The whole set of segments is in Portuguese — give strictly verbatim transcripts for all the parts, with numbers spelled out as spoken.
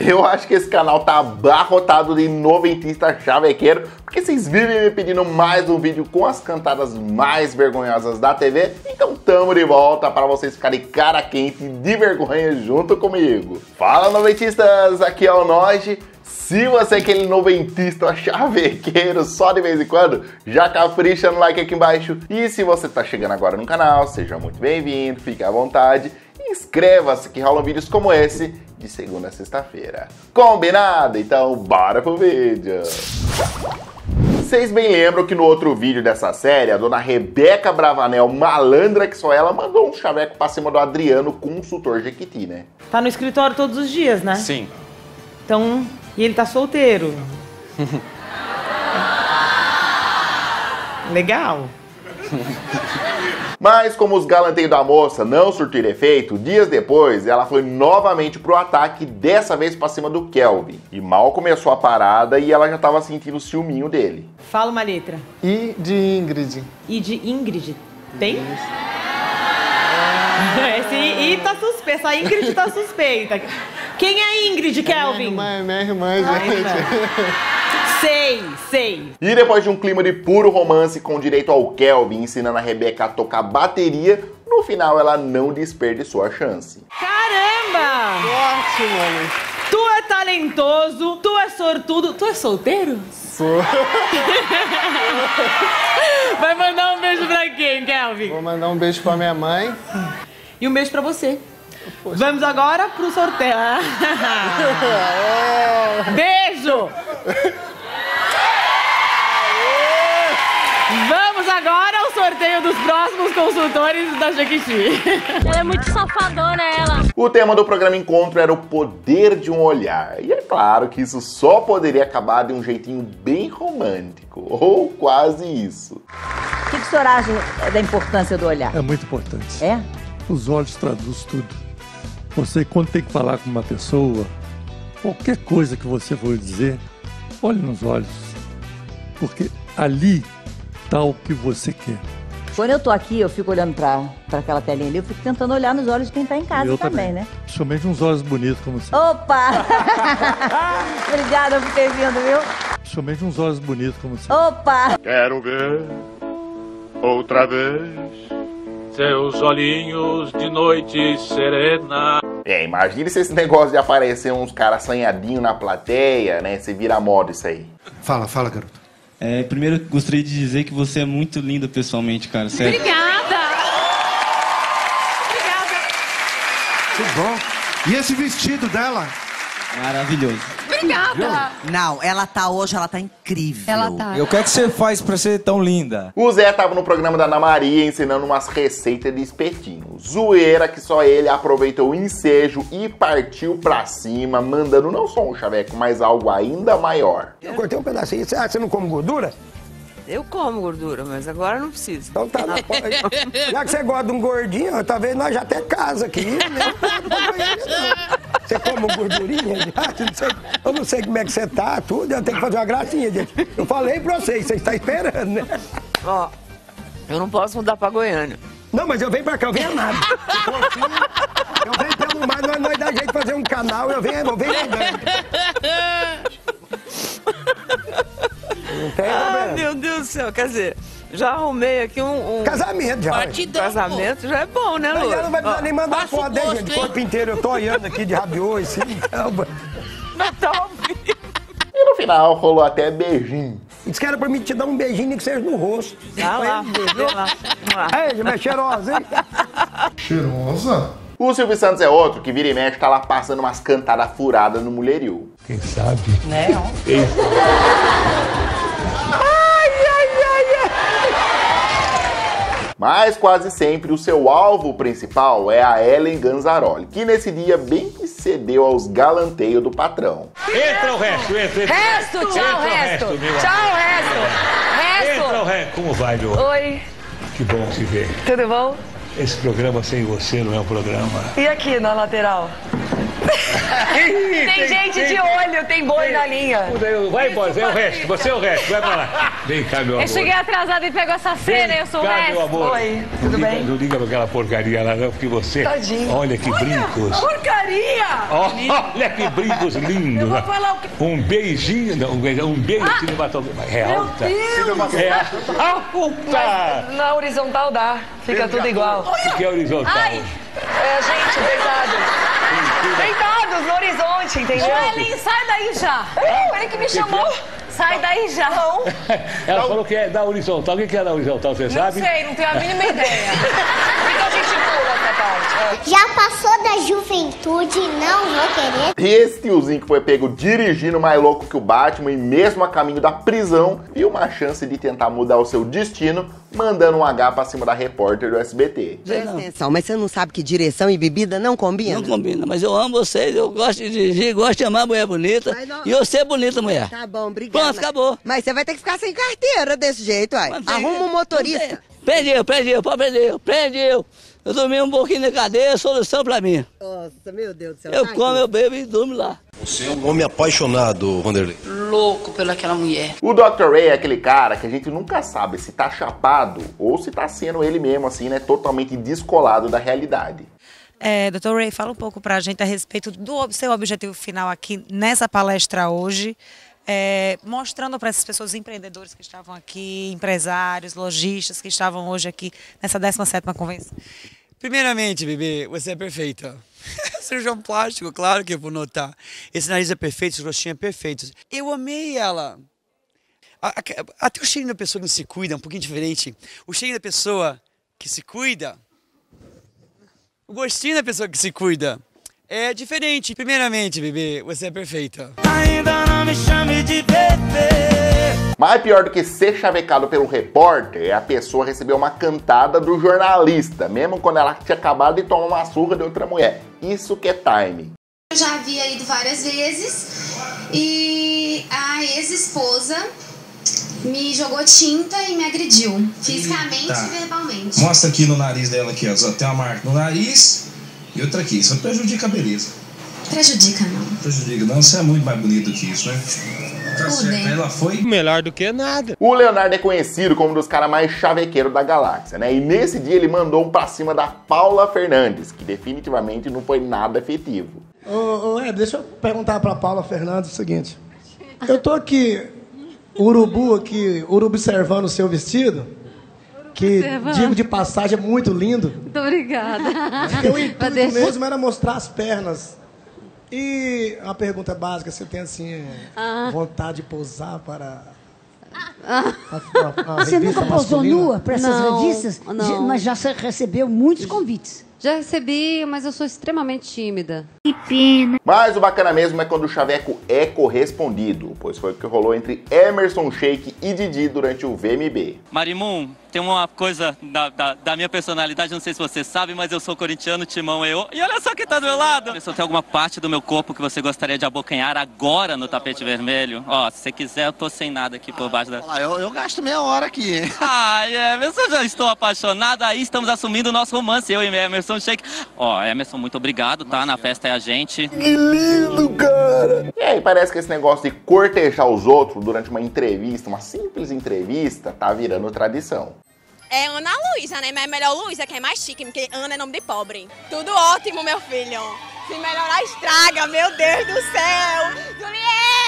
Eu acho que esse canal tá abarrotado de noventista chavequeiro, porque vocês vivem me pedindo mais um vídeo com as cantadas mais vergonhosas da T V, então tamo de volta para vocês ficarem cara quente de vergonha junto comigo. Fala, noventistas, aqui é o Noge. Se você é aquele noventista chavequeiro só de vez em quando, já capricha no like aqui embaixo. E se você tá chegando agora no canal, seja muito bem-vindo, fique à vontade. Inscreva-se que rolam vídeos como esse de segunda a sexta-feira. Combinado? Então bora pro vídeo! Vocês bem lembram que no outro vídeo dessa série, a dona Rebeca Abravanel, malandra que só ela, mandou um chaveco pra cima do Adriano, consultor Jequiti, né? Tá no escritório todos os dias, né? Sim. Então, e ele tá solteiro. Legal. Mas como os galanteios da moça não surtiram efeito, dias depois ela foi novamente pro ataque, dessa vez pra cima do Kelvin. E mal começou a parada e ela já tava sentindo o ciúminho dele. Fala uma letra. I de Ingrid. I de Ingrid. Tem? É. Esse I tá suspeito, a Ingrid tá suspeita. Quem é Ingrid, Kelvin? É minha irmã, é minha irmã, gente. Ai, Sei, sei. E depois de um clima de puro romance com direito ao Kelvin ensinando a Rebeca a tocar bateria, no final ela não desperdiçou a chance. Caramba! Forte, mano. Tu é talentoso, tu é sortudo, tu é solteiro? Sou. Vai mandar um beijo pra quem, Kelvin? Vou mandar um beijo pra minha mãe. E um beijo pra você. Poxa. Vamos agora pro sorteio. Beijo! Vamos agora ao sorteio dos próximos consultores da Jequiti. Ela é muito safadona, ela. O tema do programa Encontro era o poder de um olhar. E é claro que isso só poderia acabar de um jeitinho bem romântico. Ou quase isso. O que o senhor acha da importância do olhar? É muito importante. É? Os olhos traduzem tudo. Você, quando tem que falar com uma pessoa, qualquer coisa que você for dizer, olhe nos olhos. Porque ali tá o que você quer. Quando eu tô aqui, eu fico olhando pra, pra aquela telinha ali, eu fico tentando olhar nos olhos de quem tá em casa também, também, né? Principalmente uns olhos bonitos, como você. Opa! Obrigada por ter vindo, viu? Principalmente uns olhos bonitos, como você. Opa! Quero ver outra vez seus olhinhos de noite serena. É, imagina se esse negócio de aparecer uns caras assanhadinhos na plateia, né? Você vira moda isso aí. Fala, fala, garoto. É, primeiro gostaria de dizer que você é muito linda pessoalmente, cara. Sério. Obrigada! Obrigada! Que bom! E esse vestido dela? Maravilhoso. Obrigada! Não, ela tá hoje, ela tá incrível. Ela tá. E o que é que você faz pra ser tão linda? O Zé tava no programa da Ana Maria ensinando umas receitas de espetinho. Zoeira que só ele aproveitou o ensejo e partiu pra cima, mandando não só um chaveco, mas algo ainda maior. Eu cortei um pedacinho. Ah, você não come gordura? Eu como gordura, mas agora não preciso. Então tá na porta. Já que você gosta de um gordinho, talvez nós já até casa aqui, né? Você come um gordurinha, não sei, eu não sei como é que você tá, tudo, eu tenho que fazer uma gracinha, gente. Eu falei pra vocês, vocês estão esperando, né? Ó, eu não posso mudar pra Goiânia. Não, mas eu venho pra cá, eu venho nada. Eu venho pelo mar, nós, nós dá jeito de fazer um canal, eu venho, eu venho andando. Não tem problema. Ah, meu Deus do céu, quer dizer, já arrumei aqui um... um... Casamento já. Partidão, casamento pô. Já é bom, né, Lu? Não vai precisar nem mandar Passa foto, hein, gente? O corpo inteiro, eu tô olhando aqui de rabiô, assim, calma. Natal. E no final rolou até beijinho. Diz que era pra mim te dar um beijinho que seja no rosto. Tá lá, lá. É, mas cheirosa, hein? Cheirosa? O Silvio Santos é outro que vira e mexe, tá lá passando umas cantadas furadas no Mulherio. Quem sabe? Né? Quem sabe? Mas quase sempre o seu alvo principal é a Ellen Ganzaroli, que nesse dia bem que cedeu aos galanteios do patrão. Entra o resto, entra, entra. Resto, tchau, entra resto. O resto, meu tchau, amor. Resto. Resto. Entra o resto. Como vai, meu amor? Oi. Que bom te ver. Tudo bom? Esse programa sem você não é um programa. E aqui, na lateral? tem, tem gente tem, de olho, tem boi na linha. Vai embora, é o resto, você é o resto, vai pra lá. Vem cá, meu amor. Eu cheguei atrasado e pegou essa cena, eu sou o resto. Meu amor. Oi, tudo bem? Não liga pra aquela porcaria lá não, porque você... Tadinho. Olha que brincos. Porcaria! Olha que brincos lindos. Eu vou falar o que... Um beijinho, não, um beijo cinematográfico. É alta. É alta. Na horizontal dá, fica tudo igual. O que é horizontal? Ai, é, gente, verdade. Deitados no horizonte, entendeu? Ô, Ellen, sai daí já. É, ele que me chamou. Sai daí já. Não. Ela não falou que é da horizontal. O que é da horizontal, você não sabe? Não sei, não tenho a mínima ideia. Então a gente pula essa parte. Já passou da juventude, não vou querer. E esse tiozinho que foi pego dirigindo mais louco que o Batman e mesmo a caminho da prisão, viu uma chance de tentar mudar o seu destino, mandando um agá pra cima da repórter do S B T. Presta atenção, mas você não sabe que direção e bebida não combinam? Não combina, mas eu amo vocês, eu gosto de dirigir, gosto de amar a mulher bonita. Não... E eu ser bonita, mulher. Tá bom, obrigada. Pronto, acabou. Mas você vai ter que ficar sem carteira desse jeito, aí. Arruma um motorista. Prende eu, prende eu, pode prender eu, prende eu. Eu dormi um pouquinho na cadeia, solução pra mim. Nossa, meu Deus do céu. Eu como, eu bebo e durmo lá. Você é um homem apaixonado, Wanderlei. Louco pelaquela mulher. O doutor Ray é aquele cara que a gente nunca sabe se tá chapado ou se tá sendo ele mesmo, assim, né? Totalmente descolado da realidade. É, doutor Ray, fala um pouco pra gente a respeito do seu objetivo final aqui nessa palestra hoje. É, mostrando para essas pessoas, empreendedores que estavam aqui, empresários, lojistas que estavam hoje aqui nessa décima sétima convenção. Primeiramente, bebê, você é perfeita. Cirurgião plástico, claro que eu vou notar. Esse nariz é perfeito, esse rostinho é perfeito. Eu amei ela. A, a, até o cheirinho da pessoa que não se cuida, um pouquinho diferente. O cheirinho da pessoa que se cuida, o gostinho da pessoa que se cuida é diferente. Primeiramente, bebê, você é perfeita. Ainda não me chame de bebê. Mas pior do que ser chavecado pelo repórter é a pessoa receber uma cantada do jornalista, mesmo quando ela tinha acabado de tomar uma surra de outra mulher. Isso que é time. Eu já havia ido várias vezes e a ex-esposa me jogou tinta e me agrediu, fisicamente e, tá. e verbalmente. Mostra aqui no nariz dela, aqui, ó, tem uma marca no nariz. E outra aqui, isso prejudica a beleza. Prejudica não. Prejudica não, você é muito mais bonito que isso, né? Tá certo, ela foi melhor do que nada. O Leonardo é conhecido como um dos caras mais chavequeiros da galáxia, né? E nesse dia ele mandou um pra cima da Paula Fernandes, que definitivamente não foi nada efetivo. Ô, ô é, deixa eu perguntar pra Paula Fernandes o seguinte. Eu tô aqui, urubu aqui, urubu observando o seu vestido. Que, digo de passagem, é muito lindo. Muito obrigada. Eu intuito mesmo era mostrar as pernas. E a pergunta básica, você tem, assim, ah. vontade de posar para... Ah. A, a, a você nunca posou nua para essas não, revistas? Não. Mas já recebeu muitos convites. Já recebi, mas eu sou extremamente tímida. Que pena. Mas o bacana mesmo é quando o chaveco é correspondido, pois foi o que rolou entre Emerson Sheik e Didi durante o V M B. Marimum, tem uma coisa da, da, da minha personalidade, não sei se você sabe, mas eu sou corintiano, Timão eu. E olha só quem tá do meu lado. Eu só tem alguma parte do meu corpo que você gostaria de abocanhar agora no tapete vermelho? Ó, se você quiser, eu tô sem nada aqui por baixo da... Ah, eu, eu gasto meia hora aqui. Ah, Emerson, eu já estou apaixonada, aí estamos assumindo o nosso romance, eu e Emerson. Ó, oh, Emerson, muito obrigado, tá? Na festa é a gente. Que lindo, cara! E aí, parece que esse negócio de cortejar os outros durante uma entrevista, uma simples entrevista, tá virando tradição. É Ana Luísa, né? Mas é melhor Luísa, que é mais chique, porque Ana é nome de pobre. Tudo ótimo, meu filho. Se melhorar, estraga, meu Deus do céu!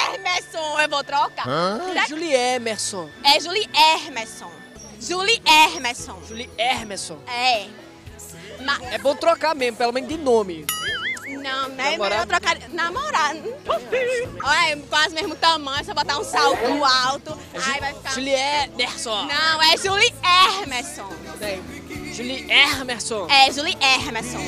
Juliérmerson, eu vou trocar. Hã? É Juliérmerson. É Juliérmerson. Juliérmerson. Juliérmerson. É. Mas... É bom trocar mesmo, pelo menos de nome. Não, né? Melhor trocar... Namorado. É, quase mesmo tamanho, só botar um salto alto. É Ju... Aí vai ficar... Juliérmerson. Não, é Juliérmerson. Juliérmerson. É, Juliérmerson.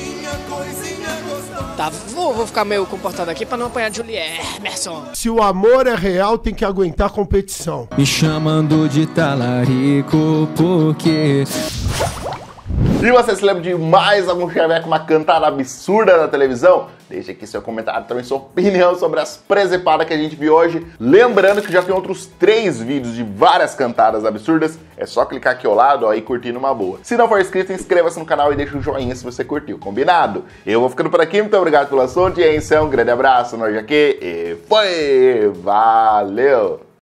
Tá, vou, vou ficar meio comportado aqui pra não apanhar Juliérmerson. Se o amor é real, tem que aguentar a competição. Me chamando de talarico, porque... E você se lembra de mais algum chaveco, uma cantada absurda na televisão? Deixe aqui seu comentário, também sua opinião sobre as presepadas que a gente viu hoje. Lembrando que já tem outros três vídeos de várias cantadas absurdas. É só clicar aqui ao lado ó, e curtir numa boa. Se não for inscrito, inscreva-se no canal e deixa um joinha se você curtiu, combinado? Eu vou ficando por aqui, muito obrigado pela sua audiência, um grande abraço, nós aqui e foi! Valeu!